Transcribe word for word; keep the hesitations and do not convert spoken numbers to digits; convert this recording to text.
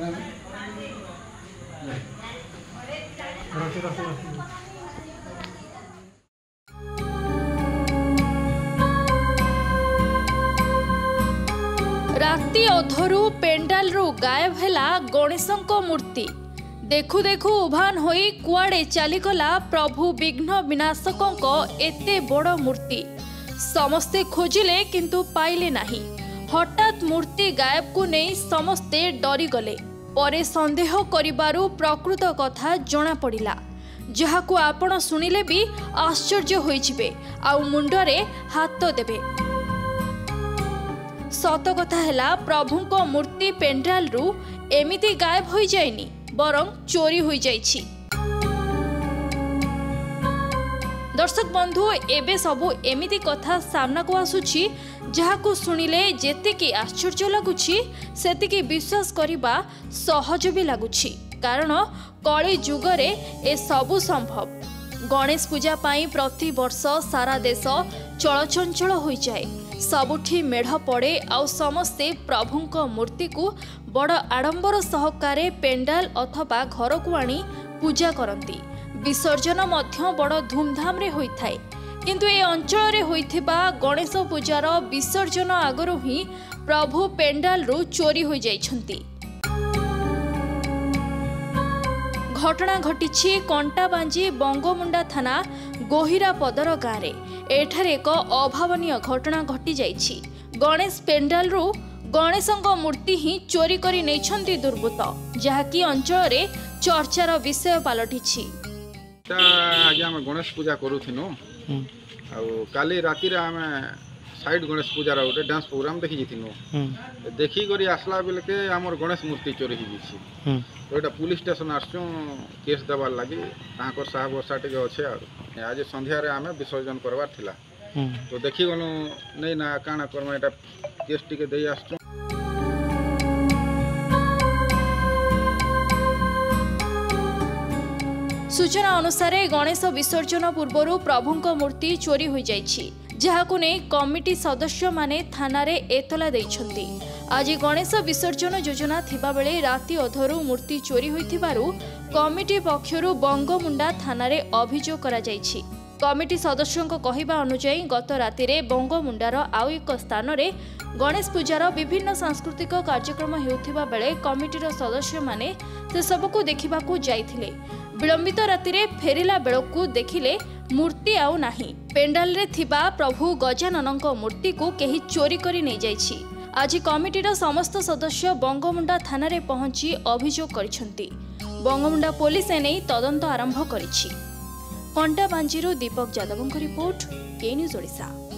है। राति अधरू पेंडाल रु गायब हैला गणेशों मूर्ति देखु देखु उभान होई कुआड़े चलीगला प्रभु विघ्न विनाशकों एते बड़ मूर्ति समस्ते खोजिले किंतु पाइले नाही। हठात मूर्ति गायब को नहीं समस्ते डरी गले परे संदेह करिबारु प्रकृत कथा जना पड़िला जहाकु आपण सुनिले भी आश्चर्य होइजिबे आ मुंडरे हाथ देबे। सत कथा है प्रभु को मूर्ति पेंडाल रु एमिति गायब हो जाए बरं चोरी हो जाए। दर्शक बंधु एबे सबु एमिति कथा सामना को आसुछि जहाकु सुनिले जेतिकी आश्चर्य लगुछि सेतिकी विश्वास करिबा सहज भी लगुछि कारण कली जुगरे ए सबु संभव। गणेश पूजा पाई प्रति वर्ष सारा देश चलचंचल हो जाए सबुठी मेढ़ पड़े आउ समस्ते प्रभुंको मूर्ति को बड़ आडंबर सहकारे पेंडाल अथवा घर को आनी पूजा करती विसर्जन मध्य बड़ धूमधाम रे होई थाए। किंतु ए अंचल रे होइथिबा गणेश पूजार विसर्जन आगरु ही प्रभु पेंडाल रु चोरी हो जाइछंती। घटना घटी कंटाबांजी बंगमुंडा थाना गोहिरा पदर गाँव में एठारे एक अभावनीय घटना घटी जाइछि। गणेश पेंडाल रु गणेशंको मूर्ति ही चोरी करी नेछंती दुर्बृत्त जहाँकि अंचल रे चर्चार विषय पलटिछि। गणेश पूजा करूथिनु काली राति रे आमे साइड गणेश पूजार गोटे डांस प्रोग्राम देखी जाइथिनु देखी करी आसला बेल के आमर गणेश मूर्ति चोरी हो जाइछि। गोटा पुलिस स्टेशन आसछु केस देवार लगी तांकर साहब वर्षा टे अच्छे आज संध्या रे आमे विसर्जन करवार थिला तो देखी गलु नहीं ना काना करम एटा केस टिके देई आसछु। सूचना अनुसार गणेश विसर्जन पूर्व प्रभुंको मूर्ति चोरी हो जाइछि जहाकु ने कमिटी सदस्य माने थाना रे एतला देइछंती। आज गणेश विसर्जन योजना थिबा बेले राति अधरू मूर्ति चोरी होइथिबारु कमिटी पक्षरु बंगमुंडा थाना रे अभियोग करा जाइछि। कमिटी सदस्यंको कहिबा अनुसार गत राति रे बंगमुंडार आउ एक स्थान रे गणेश पूजार विभिन्न सांस्कृतिक कार्यक्रम हेउथिबा बेले कमिटीर सदस्य माने से सबकु देखिबाकु जाइथिले। विलंबित राति रे फेरिला बेलकु देखिले मूर्ति आउ नाही। पेंडाल रे थिबा प्रभु गजाननंको मूर्ति को केही चोरी करी नै जाइछि। आज कमिटीर समस्त सदस्य बंगमुंडा थाना रे पहुंची अभियोग करिसंती। बंगमुंडा पुलिस एने तदंत आरंभ करिछि। कंटाबांजीरु दीपक यादवंको रिपोर्ट के न्यूज ओडिसा।